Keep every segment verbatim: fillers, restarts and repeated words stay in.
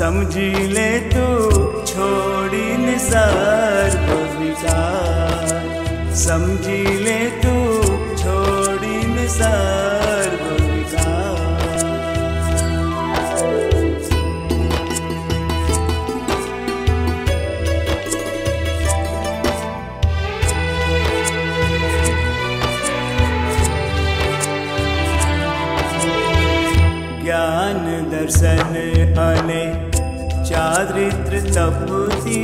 समझ ले तू छोड़ी निसार को विकार, समझ ले तू छोड़ी निसार को विकार। ज्ञान दर्शन आने चारित्र तपती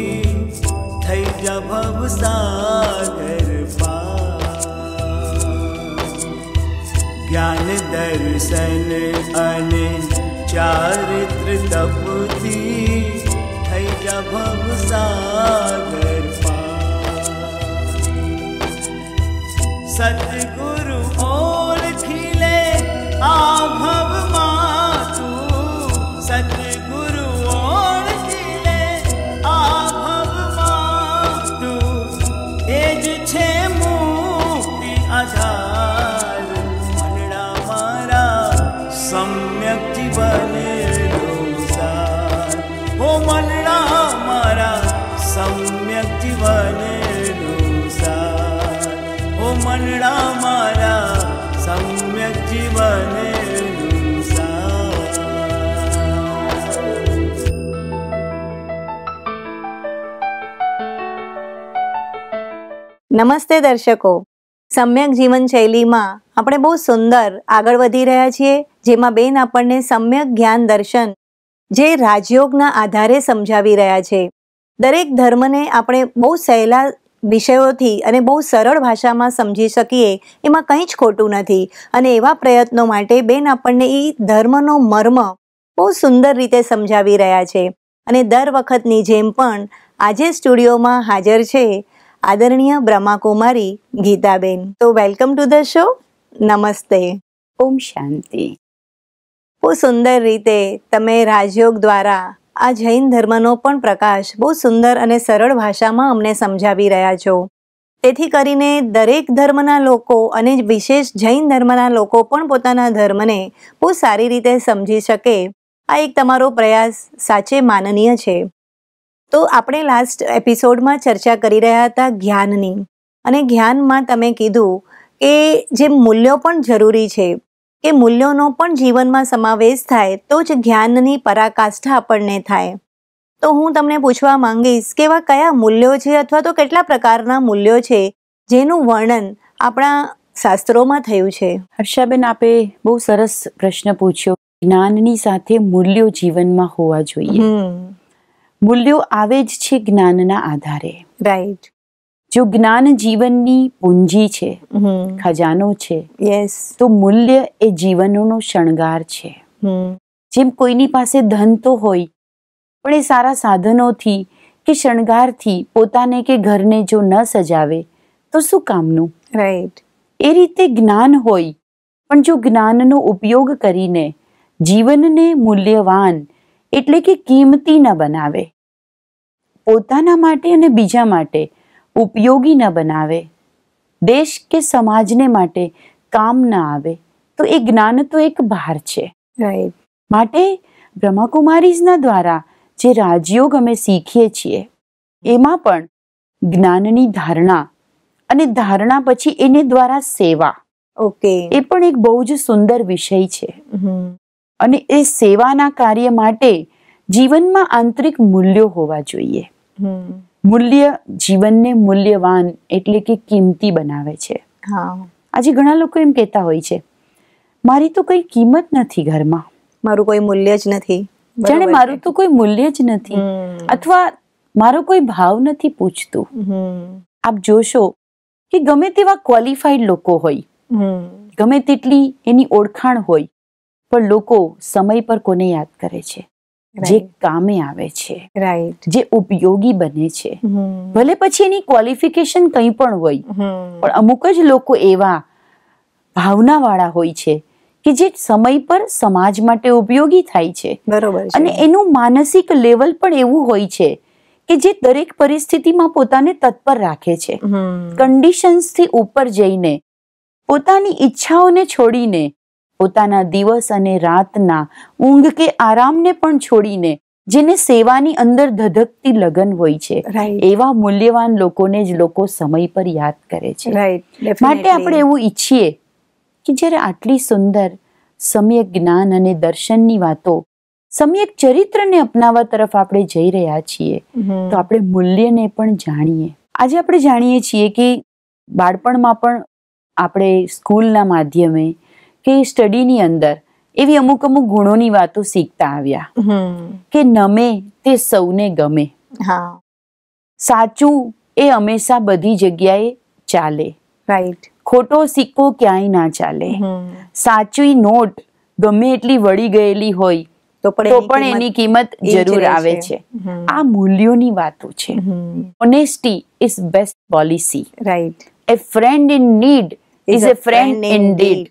थई जब सागर पार, ज्ञान दर्शन अने चारित्र तपती थई जब सागर पार। सतगुरु ओळखीले आभव मातू, सतगुरु सम्यक जीवन अनुसार, ओ मनड़ा हमारा सम्यक जीवन अनुसार, ओ मनड़ा हमारा सम्यक जीवन अनुसार। नमस्ते दर्शकों, सम्यक जीवन शैली में આપણે બહુ સુંદર આગળ વધી રહ્યા છીએ, જેમાં બેન આપણને સમ્યક જ્ઞાન દર્શન જે રાજયોગના આધારે સમજાવી રહ્યા છે। દરેક ધર્મને આપણે બહુ સહેલા વિષયોથી અને બહુ સરળ ભાષામાં સમજી શકીએ, એમાં કંઈ જ ખોટું નથી। અને એવા પ્રયત્નો માટે બેન આપણને એ ધર્મનો મર્મ બહુ સુંદર રીતે સમજાવી રહ્યા છે। અને દર વખતની જેમ પણ આજે સ્ટુડિયોમાં હાજર છે આદરણીય બ્રહ્મા કુમારી ગીતાબેન। તો વેલકમ ટુ ધ શો। नमस्ते, ओम शांति। बहुत सुंदर रीते तमे राजयोग द्वारा आ जैन धर्मनो पण प्रकाश बहुत सुंदर अने सरल भाषा में अमने समझावी रह्या छो। तेथी करीने दरेक धर्मना लोको अने विशेष जैन धर्मना लोको पण पोताना धर्मने बहुत सारी रीते समझी शके, आ एक तमारो प्रयास साचे माननीय छे। तो आपणे लास्ट एपिसोड में चर्चा करी रह्या हता ज्ञाननी, अने ज्ञान में तमे कीधुं ए जे मूल्यों पण जरूरी है कि मूल्यों पण जीवन में समावेश थाय तो ज ज्ञाननी पराकाष्ठा आपणने थाय। तो हूँ तमने पूछवा मांगीश के एवा कया मूल्यों है अथवा तो केटला प्रकारना मूल्यों है जेनुं वर्णन आपणा शास्त्रों में थयुं छे। हर्षाबेन, आपे बहु सरस प्रश्न पूछ्यो। ज्ञाननी साथे मूल्यों जीवन में होवा जोईए। मूल्यों आवे ज छे ज्ञानना आधारे, राइट। जो ज्ञान जीवननी पूंजी छे, खजानो छे, यस। तो मूल्य ए जीवनोनो शणगार छे। जेम कोईनी पासे धन तो होय पण ए सारा साधनोथी के शणगारथी पोताने के घरने जो न सजावे तो शुं कामनुं, राइट। ए रीते ज्ञान होय पण जो ज्ञाननो उपयोग करीने जीवनने मूल्यवान एटले के कीमती न बनावे, पोताना माटे अने बीजा माटे उपयोगी न बनावे, देश के समाजने माटे काम न आवे, तो ए ज्ञान तो एक भार छे, राइट। माटे ब्रह्मा कुमारीजना द्वारा जे राजयोग अमे सीखीए छीए एमां पण ज्ञाननी धारणा अने धारणा पछी एने द्वारा सेवा, ओके, ए पण एक बहु ज सुंदर विषय छे। अने ए सेवाना कार्य माटे जीवनमां आंतरिक मूल्यो होवा जोईए। मूल्य जीवन ने मूल्यवान एटले के कीमती बनावे छे। हाँ। आज घणा लोको एम कहता होय छे, मारी तो कोई कीमत नथी घरमां, मारू कोई मूल्य ज नथी, जाने मारू तो कोई मूल्य ज नथी, अथवा मारो कोई भाव नथी पूछतुं। आप जोशो कि गमे तेवा क्वॉलिफाइड लोको होय, गमे तेटली एनी ओळखाण होय, पण लोको समय पर कोने याद करे छे? जे कामे आवे छे, राइट, जे उपयोगी बने छे। भले पछी एनी क्वॉलिफिकेशन कई पण होय, पण अमुक ज लोको एवा भावना वाळा होय छे कि जे समय पर समाज माटे उपयोगी थाय छे, बरोबर छे। अने एनुं मानसिक लेवल पण एवुं होय छे कि जे दरेक परिस्थितिमां पोताने तत्पर राखे छे। कंडिशन्स थी उपर जईने पोतानी इच्छाओने छोडीने, पोताना दिवस अने रातना ऊंघ के आरामने पण छोडीने જેને સેવાની અંદર ધધકતી લગન હોય છે એવા મૂલ્યવાન લોકોને જ લોકો સમય પર યાદ કરે છે. માટે આપણે એવું ઈચ્છીએ કે જ્યારે આટલી સુંદર સમ્યક જ્ઞાન અને દર્શનની વાતો સમ્યક ચરિત્રને અપનાવવા તરફ આપણે જઈ રહ્યા છીએ તો આપણે મૂલ્યને પણ જાણીએ. આજે આપણે જાણીએ છીએ કે બાળપણમાં પણ આપણે સ્કૂલના માધ્યમે કે સ્ટડીની અંદર એવી અમુક અમુક ગુણોની વાતો શીખતા આવ્યા કે નમે તે સૌને ગમે, સાચું એ હંમેશા બધી જગ્યાએ ચાલે, રાઈટ, ખોટો સિક્કો ક્યાંય ના ચાલે, સાચી નોટ ગમે એટલી વળી ગયેલી હોય તો પણ એની કિંમત જરૂર આવે છે. આ મૂલ્યોની વાતો છે. Honesty is best policy, right, a friend in need is a friend in deed.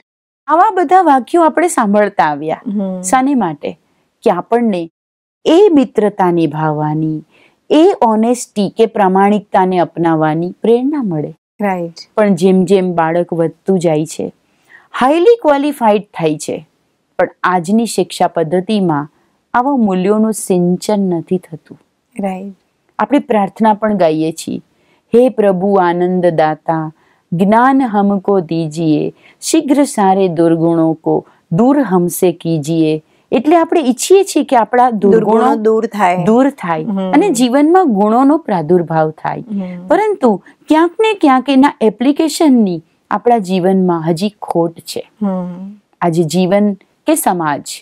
આવા બધા વાક્યો આપણે સાંભળતા આવ્યા શાને માટે કે આપણને એ મિત્રતા નિભાવવાની, એ ઓનેસ્ટી કે પ્રામાણિકતાને અપનાવવાની પ્રેરણા મળે. રાઈટ. પણ જેમ જેમ બાળક વધતું જાય છે હાઈલી ક્વોલિફાઈડ થાય છે પણ આજની શિક્ષા પદ્ધતિમાં આવા મૂલ્યોનું સિંચન નથી થતું. રાઈટ. આપણે પ્રાર્થના પણ ગાઈએ છીએ, હે પ્રભુ આનંદદાતા ज्ञान हमको दीजिए, शीघ्र सारे दुर्गुणों को दूर हमसे कीजिए. એટલે આપણે ઈચ્છીએ છીએ કે આપણા દુર્ગુણો દૂર થાય દૂર થાય અને જીવનમાં ગુણોનો પ્રાદુર્ભાવ થાય. પરંતુ ક્યાંક ને ક્યાંક એના એપ્લિકેશનની આપણા જીવનમાં હજી ખોટ છે. આજે જીવન કે સમાજ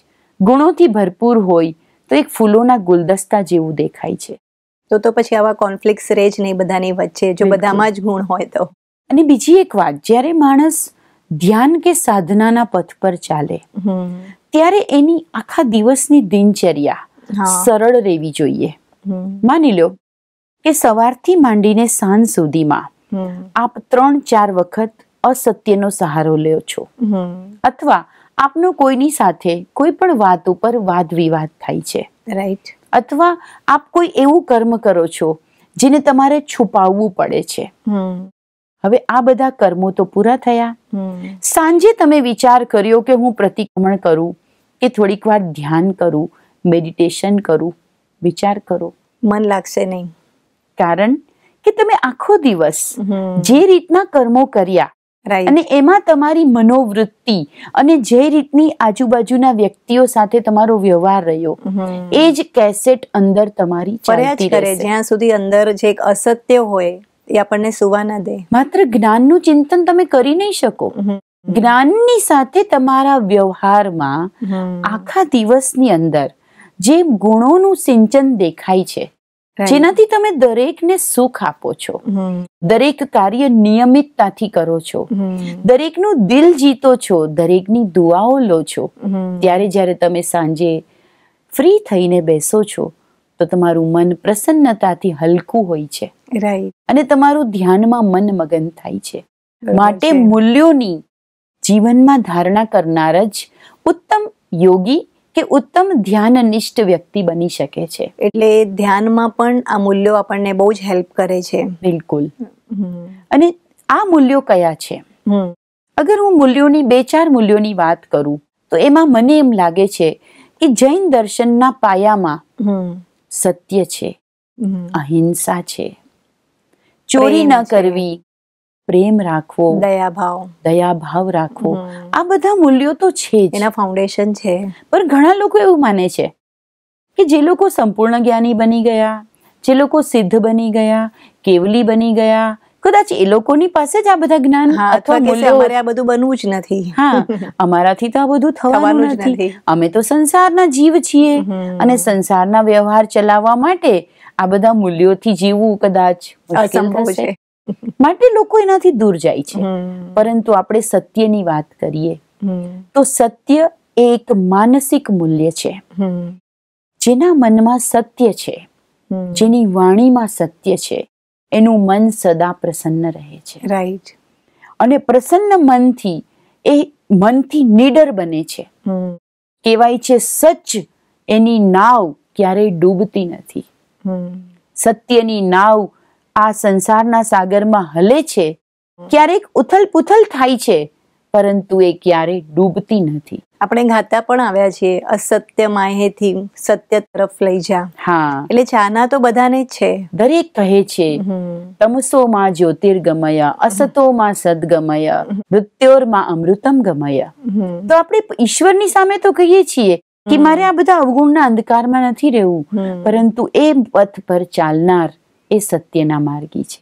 ગુણોથી ભરપૂર હોય તો એક ફૂલોના ગુલદસ્તા જેવું દેખાય છે. તો તો પછી આવા કોન્ફ્લિક્ટ્સ રહે જ નહીં બધાની વચ્ચે, જો બધામાં જ ગુણ હોય તો. અને બીજી એક વાત, જ્યારે માણસ ધ્યાન કે સાધનાના પથ પર ચાલે ત્યારે એની આખા દિવસની દિનચર્યા સરળ રહેવી જોઈએ. માની લો કે સવારથી માંડીને સાંજ સુધીમાં આપ ત્રણ ચાર વખત અસત્યનો સહારો લ્યો છો અથવા આપનો કોઈની સાથે કોઈ પણ વાત ઉપર વાદ વિવાદ થાય છે, રાઈટ, અથવા આપ કોઈ એવું કર્મ કરો છો જેને તમારે છુપાવવું પડે છે. હવે આ બધા કર્મો તો પૂરા થયા. સાંજે તમે વિચાર કર્યો કે હું પ્રતિક્રમણ કરું કે થોડીક વાર ધ્યાન કરું, મેડિટેશન કરું. વિચાર કરો, મન લાગશે નહીં. કારણ કે તમે આખો દિવસ જે રીતના કર્મો કર્યા અને એમાં તમારી મનોવૃત્તિ અને જે રીતની આજુબાજુના વ્યક્તિઓ સાથે તમારો વ્યવહાર રહ્યો એ જ કેસેટ અંદર તમારી ચાલતી રહે. જ્યાં સુધી અંદર જે એક અસત્ય હોય એ આપણને સુવા ના દે. માત્ર જ્ઞાનનું ચિંતન તમે કરી નહીં શકો. જ્ઞાનની સાથે તમારા વ્યવહારમાં આખા દિવસની અંદર જે ગુણોનું સિંચન દેખાય છે જેનાથી તમે દરેકને સુખ આપો છો, દરેક કાર્ય નિયમિતતાથી કરો છો, દરેકનું દિલ જીતો છો, દરેકની દુઆઓ લો છો, ત્યારે જ્યારે તમે સાંજે ફ્રી થઈને બેસો છો તો તમારું મન પ્રસન્નતાથી હલકું હોય છે, રાઈટ, અને તમારું ધ્યાનમાં મન મગન થાય છે. માટે મૂલ્યોની જીવનમાં ધારણા કરનાર જ ઉત્તમ યોગી કે ઉત્તમ ધ્યાનનિષ્ઠ વ્યક્તિ બની શકે છે. એટલે ધ્યાનમાં પણ આ મૂલ્યો આપણને બહુ જ હેલ્પ કરે છે. બિલકુલ. અને આ મૂલ્યો કયા છે? અગર હું મૂલ્યોની બે ચાર મૂલ્યોની વાત કરું તો એમાં મને એમ લાગે છે કે જૈન દર્શનના પાયામાં સત્ય છે, અહિંસા છે, ચોરી ન કરવી, પ્રેમ રાખવો, દયાભાવ દયાભાવ રાખવો, આ બધા મૂલ્યો તો છે જ, એના ફાઉન્ડેશન છે. પણ ઘણા લોકો એવું માને છે કે જે લોકો સંપૂર્ણ જ્ઞાની બની ગયા, જે લોકો સિદ્ધ બની ગયા, કેવલી બની ગયા, કદાચ એ લોકોની પાસે જ આ બધા જ્ઞાન અથવા મૂલ્યો, અમારે આ બધું બનવું જ નથી. હા, અમારાથી તો આ બધું થવાનું નથી. અમે તો સંસારના જીવ છીએ અને સંસારના વ્યવહાર ચલાવવા માટે આ બધા મૂલ્યોથી જીવવું કદાચ અસંભવ છે. માટે લોકો એનાથી દૂર જાય છે. પરંતુ આપણે સત્યની વાત કરીએ તો સત્ય એ એક માનસિક મૂલ્ય છે. જેના મનમાં સત્ય છે, જેની વાણીમાં સત્ય છે, એનું મન સદા પ્રસન્ન રહે છે. રાઈટ. અને પ્રસન્ન મનથી એ મનથી નીડર બને છે. કહેવાય છે સચ એની નાવ ક્યારેય ડૂબતી નથી. સત્યની નાવ આ સંસારના સાગરમાં હલે છે, ક્યારેક ઉથલ પુથલ થાય છે, પરંતુ એ ક્યારેય ડૂબતી નથી. આપણે ગાતા પણ આવ્યા છીએ અસત્ય માહેથી સત્ય તરફ લઈ જા. હા, એટલે ચાહના તો બધાને જ છે. દરેક કહે છે તમસોમાં જ્યોતિર્ગમય અસતોમાં સદગમય મૃત્યોર્માં અમૃતમ ગમય. તો આપણે ઈશ્વરની સામે તો કહીએ છીએ કે મારે આ બધા અવગુણના અંધકારમાં નથી રહેવું, પરંતુ એ પથ પર ચાલનાર એ સત્યના માર્ગી છે.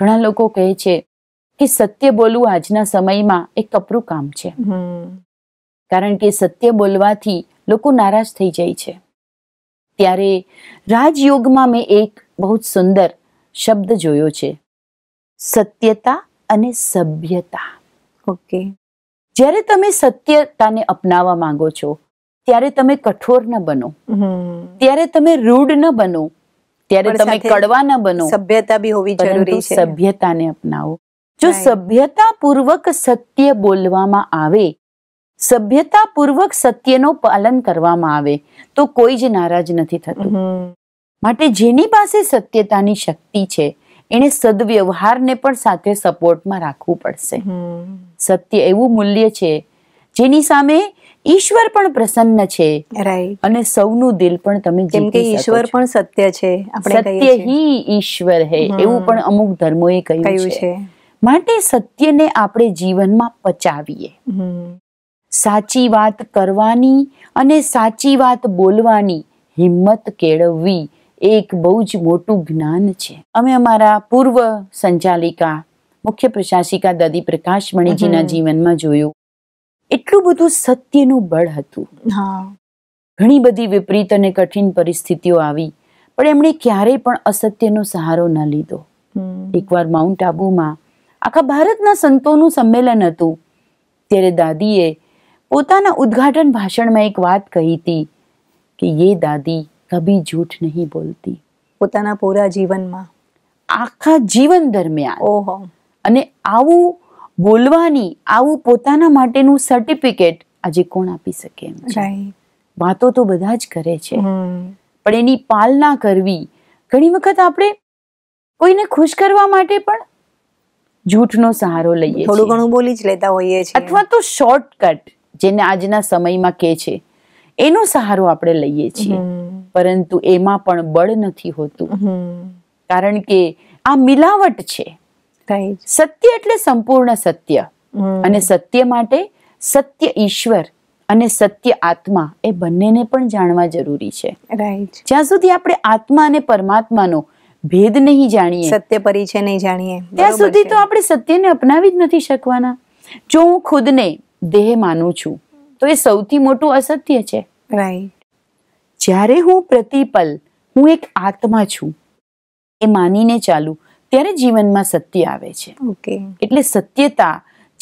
ઘણા લોકો કહે છે કે સત્ય બોલવું આજના સમયમાં એક કપરું કામ છે, કારણ કે સત્ય બોલવાથી લોકો નારાજ થઈ જાય છે. ત્યારે રાજયોગમાં મેં એક બહુ સુંદર શબ્દ જોયો છે, સત્યતા અને સભ્યતા. ઓકે, જ્યારે તમે સત્યતાને અપનાવવા માંગો છો ત્યારે તમે કઠોર ન બનો, ત્યારે તમે રૂઢ ન બનો, ત્યારે તમે કડવા ન બનો. સભ્યતા બી હોવી જરૂરી છે. સભ્યતાને અપનાવો. જો સભ્યતા પૂર્વક સત્ય બોલવામાં આવે, સભ્યતા પૂર્વક સત્યનો પાલન કરવામાં આવે તો કોઈ જ નારાજ નથી થતું. માટે જેની પાસે સત્યતાની શક્તિ છે એને સદવ્યવહારને પણ સાથે સપોર્ટમાં રાખવું પડશે. સત્ય એવું મૂલ્ય છે જેની સામે ઈશ્વર પણ પ્રસન્ન છે, રાઈટ, અને સૌનું દિલ પણ તમે જેમ કે ઈશ્વર પણ સત્ય છે, આપણે સત્ય હી ઈશ્વર હે એવું પણ અમુક ધર્મોએ કહ્યું છે. માટે સત્યને આપણે જીવનમાં પચાવીએ. સાચી વાત કરવાની અને સાચી વાત બોલવાની હિંમત કેળવવી એક બહુ જ મોટું જ્ઞાન છે. અમે અમારા પૂર્વ સંચાલિકા મુખ્ય પ્રશાસિકા દાદી પ્રકાશમણીજીના જીવનમાં જોયું એટલું બધું સત્યનું બળ હતું. ઘણી બધી વિપરીત અને કઠિન પરિસ્થિતિઓ આવી, પણ એમણે ક્યારેય પણ અસત્યનો સહારો ન લીધો. એકવાર માઉન્ટ આબુમાં આખા ભારતના સંતોનું સંમેલન હતું, ત્યારે દાદીએ પોતાના ઉદ્ઘાટન ભાષણમાં એક વાત કહી હતી કે યે દાદી કભી જૂઠ નહીં બોલતી. પોતાના પૂરા જીવનમાં, આખા જીવન દરમિયાન. ઓહો. અને આવું બોલવાની, આવું પોતાના માટેનું સર્ટિફિકેટ આજે કોણ આપી શકે? વાતો તો બધા જ કરે છે, પણ એની પાલના કરવી. ઘણી વખત આપણે કોઈને ખુશ કરવા માટે પણ જૂઠનો સહારો લઈએ છીએ, થોડું ઘણું બોલી જ લેતા હોઈએ છીએ, અથવા તો શોર્ટકટ જેને આજના સમયમાં કહે છે એનો સહારો આપણે લઈએ છીએ, પરંતુ એમાં પણ બળ નથી હોતું, કારણ કે આ મિલાવટ છે. સત્ય એટલે સંપૂર્ણ સત્ય, અને સત્ય માટે સત્ય ઈશ્વર અને સત્ય આત્મા એ બંનેને પણ જાણવા જરૂરી છે. જ્યાં સુધી આપણે આત્મા અને પરમાત્માનો ભેદ નહીં જાણીએ, સત્ય પરિચય નહીં જાણીએ, ત્યાં સુધી તો આપણે સત્યને અપનાવી જ નથી શકવાના. જો હું ખુદને દેહ માનું છું તો એ સૌથી મોટું અસત્ય છે. જ્યારે હું પ્રતિપલ હું એક આત્મા છું એ માનીને ચાલું ત્યારે જીવનમાં સત્ય આવે છે. એટલે સત્યતા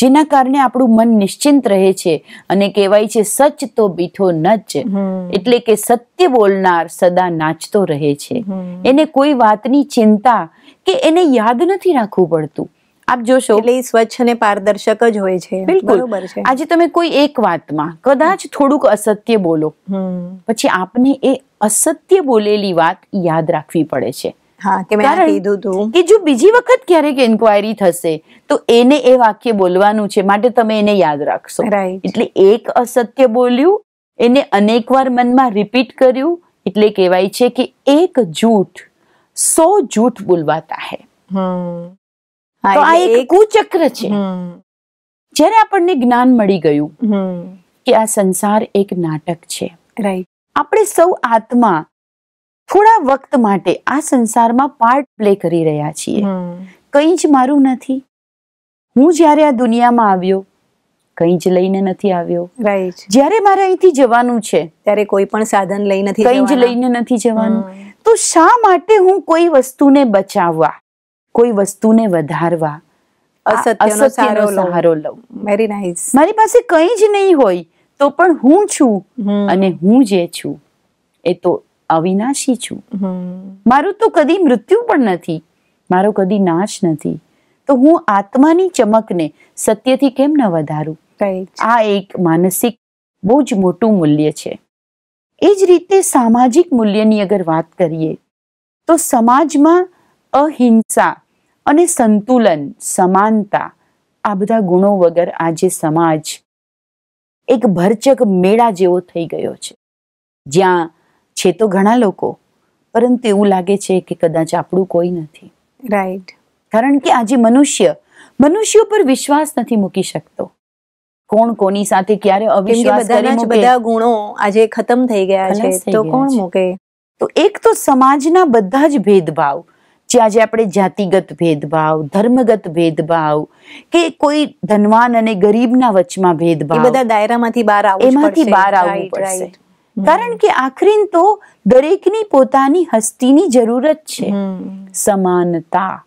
જેના કારણે આપણું મન નિશ્ચિંત રહે છે, અને કહેવાય છે સચ તો બીઠો નચ, એટલે કે સત્ય બોલનાર સદા નાચતો રહે છે. એને કોઈ વાતની ચિંતા કે એને યાદ નથી રાખવું પડતું. આપ જોશો એટલે સ્વચ્છ અને પારદર્શક જ હોય છે. બિલકુલ. આજે તમે કોઈ એક વાતમાં કદાચ થોડુંક અસત્ય બોલો, પછી આપને એ અસત્ય બોલેલી વાત યાદ રાખવી પડે છે. બીજી વખત ક્યારેક ઇન્ક્વાયરી થશે તો એને એ વાક્ય બોલવાનું છે, માટે તમે એને યાદ રાખશો. એટલે એક અસત્ય બોલ્યું, એને અનેક વાર મનમાં રિપીટ કર્યું, એટલે કહેવાય છે કે એક જૂઠ સો જૂઠ બોલવાતા હે. તો આ એક કુચક્ર છે. જ્યારે આપણને જ્ઞાન મળી ગયું કે આ સંસાર એક નાટક છે, આપણે સૌ આત્મા થોડા વખત માટે આ સંસારમાં પાર્ટ પ્લે કરી રહ્યા છીએ. કંઈ જ મારું નથી. હું જ્યારે આ દુનિયામાં આવ્યો કંઈ જ લઈને નથી આવ્યો. જ્યારે મારે અહીંથી જવાનું છે ત્યારે કોઈ પણ સાધન લઈ નથી, કંઈ જ લઈને નથી જવાનું. તો શા માટે હું કોઈ વસ્તુને બચાવવા, કોઈ વસ્તુને વધારવા અસત્યનો સહારો લઉં? Very nice. મારી પાસે કંઈ જ નહીં હોય તો પણ હું છું, અને હું જે છું એ તો અવિનાશી છું. મારું તો કદી મૃત્યુ પણ નથી, મારો કદી નાશ નથી, તો હું આત્માની ચમકને સત્યથી કેમ ન વધારું? આ એક માનસિક બહુ જ મોટું મૂલ્ય છે. એ જ રીતે સામાજિક મૂલ્યની અગર વાત કરીએ તો સમાજમાં અહિંસા અને સંતુલન, સમાનતા, આ બધા ગુણો વગર આજે સમાજ એક ભરચક મેળા જેવો થઈ ગયો છે, જ્યાં છે તો ઘણા લોકો, પરંતુ એવું લાગે છે કે કદાચ આપણું કોઈ નથી. રાઈટ. કારણ કે આજે મનુષ્ય મનુષ્યો પર વિશ્વાસ નથી મૂકી શકતો. કોણ કોની સાથે ક્યારે અવિશ્વાસ કરી મૂકે? બધા ગુણો આજે ખતમ થઈ ગયા છે, તો કોણ મૂકે? તો એક તો સમાજના બધા જ ભેદભાવ, જે આજે આપણે જાતિગત ભેદભાવ, ધર્મગત ભેદભાવ કે કોઈ ધનવાન અને ગરીબના વચ્ચેમાં ભેદભાવ, બધા દાયરામાંથી બહાર આવવું પડશે. એમાંથી બહાર આવવું પડશે. કારણ કે આખરે તો દરેકની પોતાની હસ્તીની જરૂરત છે. સમાનતા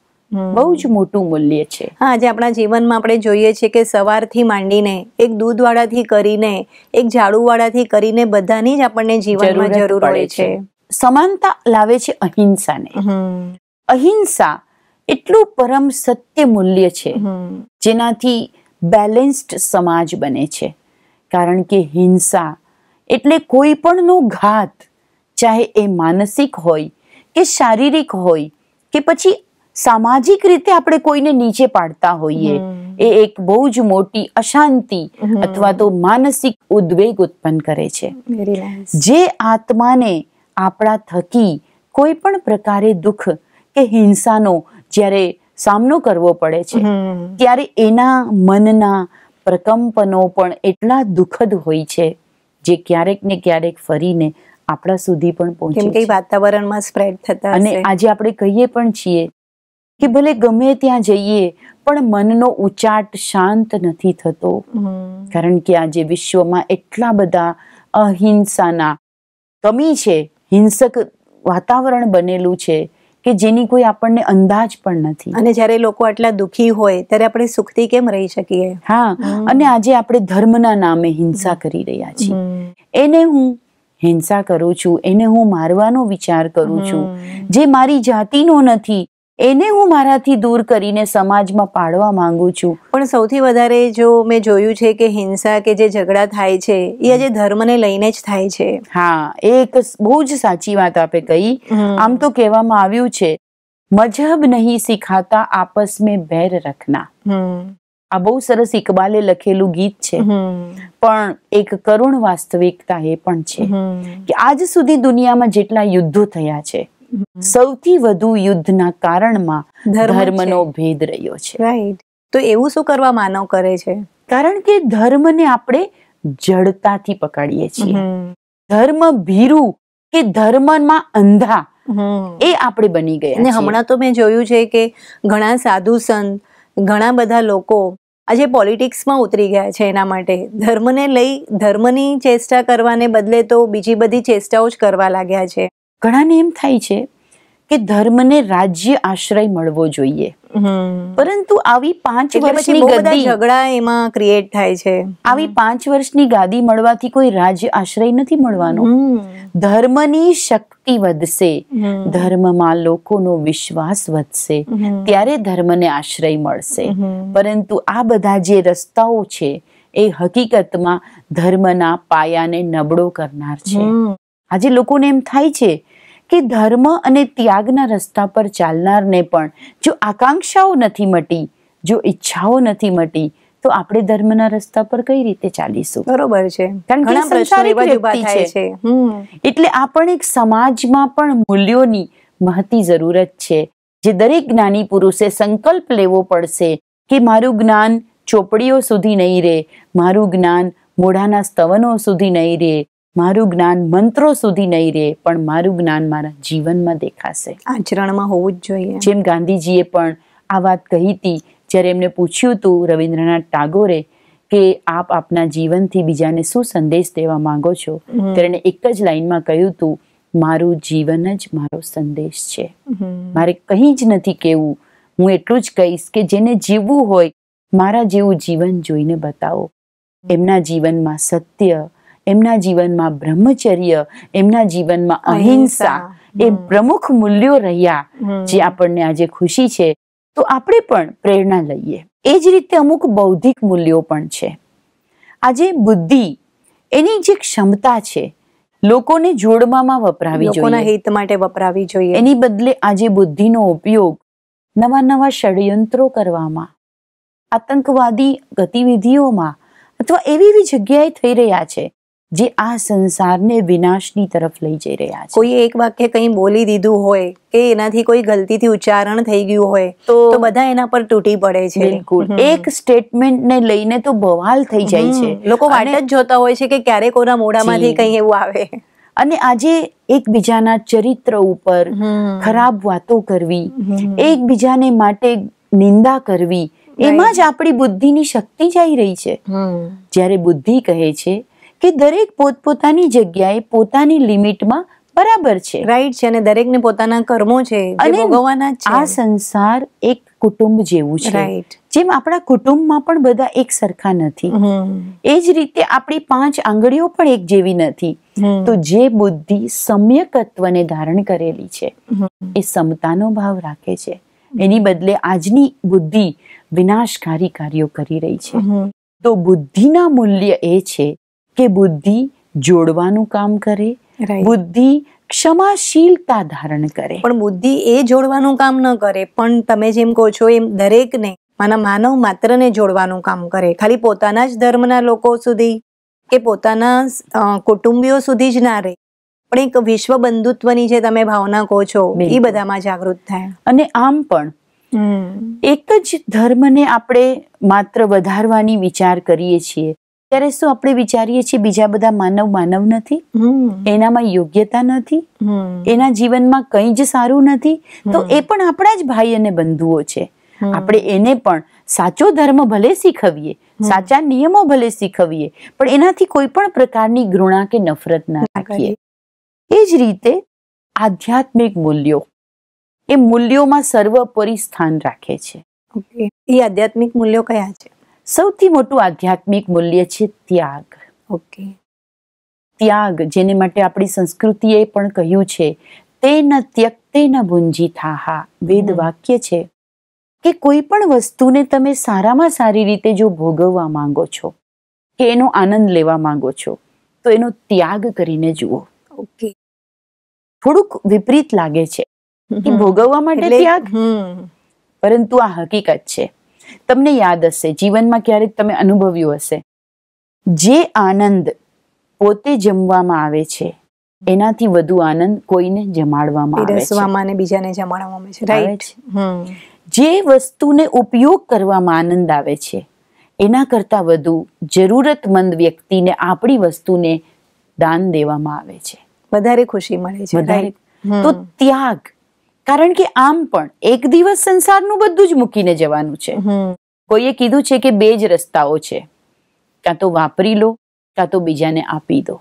બહુ જ મોટું મૂલ્ય છે. હા, આજે આપણા જીવનમાં આપણે જોઈએ છીએ કે સવારથી માંડીને એક દૂધવાળાથી કરીને એક ઝાડુવાળાથી કરીને બધાની જ આપણને જીવનમાં જરૂર હોય છે. સમાનતા લાવે છે અહિંસાને. અહિંસા એટલું પરમ સત્ય મૂલ્ય છે જેનાથી બેલેન્સ્ડ સમાજ બને છે. કારણ કે હિંસા એટલે કોઈ પણનો ઘાત, ચાહે એ માનસિક હોય કે શારીરિક હોય કે પછી સામાજિક રીતે આપણે કોઈને નીચે પાડતા હોઈએ, એ એક બહુ જ મોટી અશાંતિ અથવા તો માનસિક ઉદ્વેગ ઉત્પન્ન કરે છે. જે આત્માને આપણા થકી કોઈ પણ પ્રકારે દુઃખ કે હિંસાનો જ્યારે સામનો કરવો પડે છે, ત્યારે એના મનના પ્રકંપનો પણ એટલા દુઃખદ હોય છે, જે ક્યારેક ને ક્યારેક ફરીને આપણા સુધી પણ પહોંચે છે. વાતાવરણમાં સ્પ્રેડ થતા. અને આજે આપણે કહીએ પણ છીએ કે ભલે ગમે ત્યાં જઈએ પણ મનનો ઉચાટ શાંત નથી થતો. કારણ કે આજે વિશ્વમાં એટલા બધા અહિંસાના કમી છે, હિંસક વાતાવરણ બનેલું છે કે જેની કોઈ આપણને અંદાજ પણ નથી. અને જ્યારે લોકો આટલા દુઃખી હોય ત્યારે આપણે સુખથી કેમ રહી શકીએ? હા. અને આજે આપણે ધર્મના નામે હિંસા કરી રહ્યા છીએ. એને હું હિંસા કરું છું, એને હું મારવાનો વિચાર કરું છું, જે મારી જાતિનો નથી એને હું મારાથી દૂર કરીને સમાજમાં પાડવા માંગુ છું. પણ સૌથી વધારે જો મેં જોયું છે કે હિંસા કે જે ઝઘડા થાય છે એ આજે ધર્મને લઈને જ થાય છે. હા, એક બહુ જ સાચી વાત આપે કહી. આમ તો કહેવામાં આવ્યું છે, મજહબ નહીં સિખાતા આપસ મેં બેર રખના. આ બહુ સરસ ઇકબાલે લખેલું ગીત છે, પણ એક કરુણ વાસ્તવિકતા એ પણ છે કે આજ સુધી દુનિયામાં જેટલા યુદ્ધો થયા છે, સૌથી વધુ યુદ્ધના કારણમાં ધર્મનો ભેદ રહ્યો છે. રાઈટ. તો એવું શું કરવા માનવ કરે છે? કારણ કે ધર્મને આપણે જડતાથી પકડીએ છીએ. ધર્મ ભીરુ કે ધર્મમાં અંધા એ આપણે બની ગયા. અને હમણાં તો મેં જોયું છે કે ઘણા સાધુ સંત, ઘણા બધા લોકો આજે પોલિટિક્સમાં ઉતરી ગયા છે. એના માટે ધર્મને લઈ ધર્મની ચેષ્ટા કરવાને બદલે તો બીજી બધી ચેષ્ટાઓ જ કરવા લાગ્યા છે. ઘણાને એમ થાય છે કે ધર્મને રાજ્ય આશ્રય મળવો જોઈએ, પરંતુ આવી પાંચ વર્ષની ગાદી ઝઘડા એમાં ક્રિએટ થાય છે. આવી પાંચ વર્ષની ગાદી મળવાથી કોઈ રાજ્ય આશ્રય નથી મળવાનો. ધર્મની શક્તિ વધશે, ધર્મમાં લોકોનો વિશ્વાસ વધશે, ત્યારે ધર્મને આશ્રય મળશે. પરંતુ આ બધા જે રસ્તાઓ છે એ હકીકતમાં ધર્મના પાયાને નબળો કરનાર છે. આજે લોકોને એમ થાય છે કે ધર્મ અને ત્યાગના રસ્તા પર ચાલનારને પણ જો આકાંક્ષાઓ નથી મટી, જો ઈચ્છાઓ નથી મટી, તો આપણે ધર્મના રસ્તા પર કઈ રીતે ચાલીશું? બરોબર છે. એટલે આપણે એક સમાજમાં પણ મૂલ્યોની મહતી જરૂરત છે, જે દરેક જ્ઞાની પુરુષે સંકલ્પ લેવો પડશે કે મારું જ્ઞાન ચોપડીઓ સુધી નહીં રહે, મારું જ્ઞાન મોઢાના સ્તવનો સુધી નહીં રહે, મારું જ્ઞાન મંત્રો સુધી નહીં રહે, પણ મારું જ્ઞાન મારા જીવનમાં દેખાશે, આચરણમાં હોવું જ જોઈએ. જેમ ગાંધીજીએ પણ આ વાત કહી હતી જ્યારે એમને પૂછ્યું હતું રવિન્દ્રનાથ ટાગોરે કે આપ આપના જીવનથી બીજાને શું સંદેશ દેવા માંગો છો, ત્યારે એને એક જ લાઈનમાં કહ્યું હતું, મારું જીવન જ મારો સંદેશ છે. મારે કંઈ જ નથી કહેવું. હું એટલું જ કહીશ કે જેને જીવવું હોય મારા જેવું જીવન જોઈને બતાવો. એમના જીવનમાં સત્ય, એમના જીવનમાં બ્રહ્મચર્ય, એમના જીવનમાં અહિંસા એ પ્રમુખ મૂલ્યો રહ્યા, જે આપણને આજે ખુશી છે. તો આપણે પણ પ્રેરણા લઈએ. એ જ રીતે અમુક બૌદ્ધિક મૂલ્યો પણ છે. આજે બુદ્ધિ એની જે ક્ષમતા છે લોકોને જોડવામાં વપરાવી જોઈએ, લોકોના હિત માટે વપરાવી જોઈએ. એની બદલે આજે બુદ્ધિનો ઉપયોગ નવા નવા ષડયંત્રો કરવામાં, આતંકવાદી ગતિવિધિઓમાં, अथवा एवी एवी जगह थी रहा है जे आ संसार ने विनाशनी तरफ लई जई रह्या छे। कोई एक वाक्य कहीं बोली दीधुं होय के एनाथी कोई गलती थी उच्चारण थई गयुं होय तो तो बधा एना पर तूटी पड़े छे। बिल्कुल एक स्टेटमेंट ने लईने तो बवाल थई जाय छे। लोको वाट ज जोता होय छे के क्यारे कोना मोढामांथी कहीं एवुं आवे। अने आजे एकबीजाना चरित्र उपर खराब वातो करवी, एकबीजाने माटे निंदा करवी, एमां ज आपणी बुद्धिनी शक्ति जई रही छे। ज्यारे बुद्धि कहे छे कि दरेक पोतपोतानी जग्याए पोतानी लिमिटमां बराबर छे, राइट छे, अने दरेकने पोताना कर्मो छे जे भोगवाना छे। आ संसार एक कुटुंब जेवुं छे, राइट, जेम आपड़ा कुटुंबमां पण बधा एक सरखा नथी, ए ज रीते आपणी पांच आंगळीओ पण एक जेवी नथी। तो जे बुद्धि सम्यकत्वने धारण करेली छे ए समतानो भाव राखे छे, एनी बदले आजनी बुद्धि विनाशकारी कार्यो करी रही छे। तो बुद्धिना मूल्य ए छे के बुद्धि जोड़वानुं काम करे, बुद्धि क्षमाशीलता धारण करे, पण बुद्धि ए जोड़वानुं काम न करे, पण तमे जेम कहो छो एम दरेकने माना मानव मात्रने जोड़वानुं काम करे। खाली पोताना ज धर्मना लोको सुधी के पोताना कुटुंबीओ सुधी ज ना रहे, पण एक विश्व बंधुत्वनी जे तमे भावना कहो छो ई बधामां जागृत थाय। अने आम पण एक ज धर्मने आपणे मात्र वधारवानी विचार करीए छीए ત્યારે શું આપણે વિચારીએ છીએ બીજા બધા માનવ માનવ નથી, એનામાં યોગ્યતા નથી, એના જીવનમાં કંઈ જ સારું નથી, તો એ પણ આપણા જ ભાઈ અને બંધુઓ છે। આપણે એને પણ સાચો ધર્મ ભલે શીખવીએ, સાચા નિયમો ભલે શીખવીએ, પણ એનાથી કોઈ પણ પ્રકારની ઘૃણા કે નફરત ના રાખીએ। એ જ રીતે આધ્યાત્મિક મૂલ્યો એ મૂલ્યોમાં સર્વોપરી સ્થાન રાખે છે। એ આધ્યાત્મિક મૂલ્યો કયા છે? સૌથી મોટું આધ્યાત્મિક મૂલ્ય છે ત્યાગ। ઓકે, ત્યાગ જેને માટે આપણી સંસ્કૃતિએ પણ કહ્યું છે તેન ત્યક્તેન ભુંજીથાહ। વેદ વાક્ય છે કે કોઈ પણ વસ્તુને તમે સારામાં સારી રીતે જો ભોગવવા માંગો છો કે એનો આનંદ લેવા માંગો છો તો એનો ત્યાગ કરીને જુઓ। ઓકે, થોડુંક વિપરીત લાગે છે કે ભોગવવા માટે ત્યાગ, પરંતુ આ હકીકત છે। તમને યાદ હશે જીવનમાં ક્યારેક તમે અનુભવ્યું હશે જે આનંદ પોતે જમવામાં આવે છે એનાથી વધુ આનંદ કોઈને જમાડવામાં આવે છે, અને બીજાને જમાડવામાં આવે છે, રાઈટ। જે વસ્તુને ઉપયોગ કરવામાં આનંદ આવે છે એના કરતા વધુ જરૂરતમંદ વ્યક્તિને આપણી વસ્તુને દાન દેવામાં આવે છે, વધારે ખુશી મળે છે, રાઈટ। તો ત્યાગ, कारण के आम पण एक दिवस संसारनुं बधुं ज मूकीने जवानुं छे। कोईए कीधुं छे के बे ज रस्ताओ छे, का तो वापरी लो का तो बीजाने आपी दो,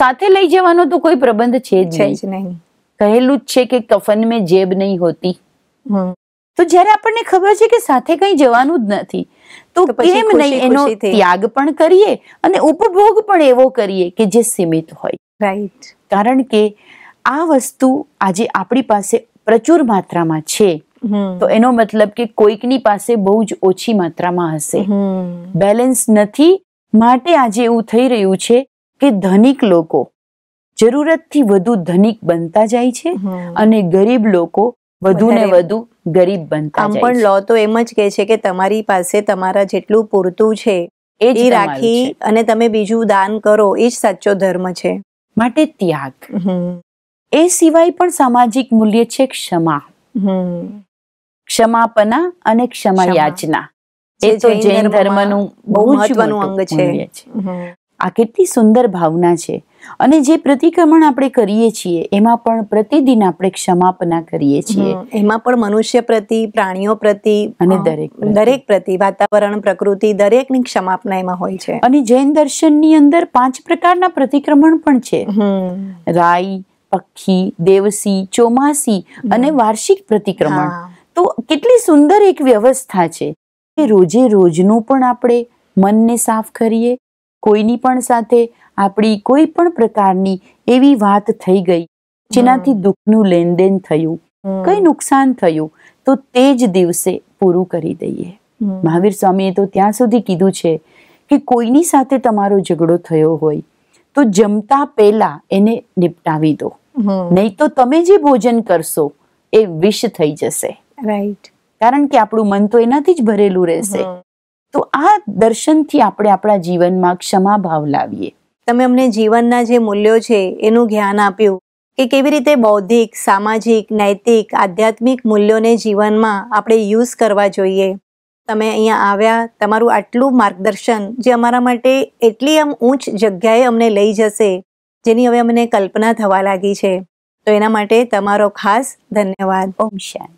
साथे लई जवानो तो कोई प्रबंध छे ज नहीं। कहेलुं ज छे के कफन में जेब नहीं होती। तो ज्यारे आपणे खबर छे के साथे कंई जवानुं ज नथी तो केम नहीं एनो त्याग पण करीए अने उपभोग पण एवो करीए के जे सीमित होय, राइट। कारण के आ वस्तु आज आपणी पासे प्रचुर मात्रा में छे तो एनो मतलब के कोईकनी पासे बहुज ओछी मात्रा में हशे, बेलेंस नथी, माटे आज एवुं थई रह्युं छे के धनिक लोको जरूरतथी वधु धनिक बनता जाय छे अने गरीब लोको वधु ने वधु गरीब बनता जाय छे। आम पण लो तो एम ज कहे छे के तमारी पासे तमारा जेटलुं पूरतुं छे ए राखी अने तमे बीजुं दान करो, ए ज साचो धर्म छे, माटे त्याग। ए सिवाय पण सामाजिक मूल्य छे क्षमा, क्षमापना अने क्षमा याचना। ए तो जैन धर्मनुं बहु महत्वनुं अंग छे। आ केटली सुंदर भावना छे अने जे प्रतिक्रमण आपणे करीए छीए एमां पण प्रतिदिन आपणे क्षमापना करीए छीए, एमां पण मनुष्य प्रति, प्राणीओ प्रति अने दरेक दरेक प्रति, वातावरण, प्रकृति, दरेकनी क्षमापना एमां होय छे। अने जैन दर्शननी अंदर पांच प्रकारना प्रतिक्रमण पण छे, राई, पक्षी, देवसी, चौमासी अने वार्षिक प्रतिक्रमण। तो केटली सुंदर एक व्यवस्था छे के रोजे रोजनुं पण आपणे मनने साफ करीए, कोईनी पण साथे आपणी कोई पण प्रकारनी एवी वात थई गई जेनाथी दुःखनुं लेनदेन थयुं, कई नुकसान थयुं तो ते ज दिवसे पूरुं करी दઈએ। મહાવીર સ્વામીએ તો ત્યાં સુધી કીધું છે કે કોઈની સાથે તમારો ઝઘડો થયો હોય तो जमता पेला एने निपटावी दो, नहीं तो तमे जे भोजन करशो ए विष थई जशे, राइट। कारण के आपणुं मन तो एनाथी ज भरेलुं रहेशे। તો આ દર્શનથી આપણે આપણા જીવનમાં ક્ષમા ભાવ લાવીએ. તમે અમને જીવનના જે મૂલ્યો છે એનું જ્ઞાન આપ્યું કે કેવી રીતે બૌદ્ધિક, સામાજિક, નૈતિક, આધ્યાત્મિક મૂલ્યોને જીવનમાં આપણે યુઝ કરવા જોઈએ. તમે અહીંયા આવ્યા, તમારું આટલું માર્ગદર્શન જે અમારા માટે એટલી આમ ઊંચ જગ્યાએ અમને લઈ જશે જેની હવે અમને કલ્પના થવા લાગી છે, તો એના માટે તમારો ખાસ ધન્યવાદ. ઓમ શાંતિ.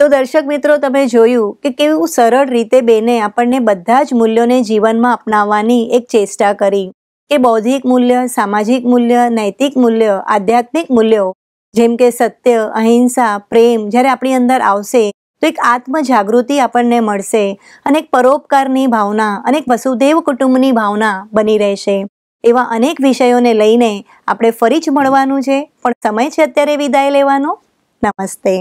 તો દર્શક મિત્રો, તમે જોયું કે કેવું સરળ રીતે બેને આપણને બધા જ મૂલ્યોને જીવનમાં અપનાવવાની એક ચેષ્ટા કરી કે બૌદ્ધિક મૂલ્ય, સામાજિક મૂલ્ય, નૈતિક મૂલ્ય, આધ્યાત્મિક મૂલ્યો જેમ કે સત્ય, અહિંસા, પ્રેમ જ્યારે આપણી અંદર આવશે તો એક આત્મજાગૃતિ આપણને મળશે અને એક પરોપકારની ભાવના, અનેક વસુદેવ કુટુંબની ભાવના બની રહેશે. એવા અનેક વિષયોને લઈને આપણે ફરી જ મળવાનું છે, પણ સમય છે અત્યારે વિદાય લેવાનો. નમસ્તે.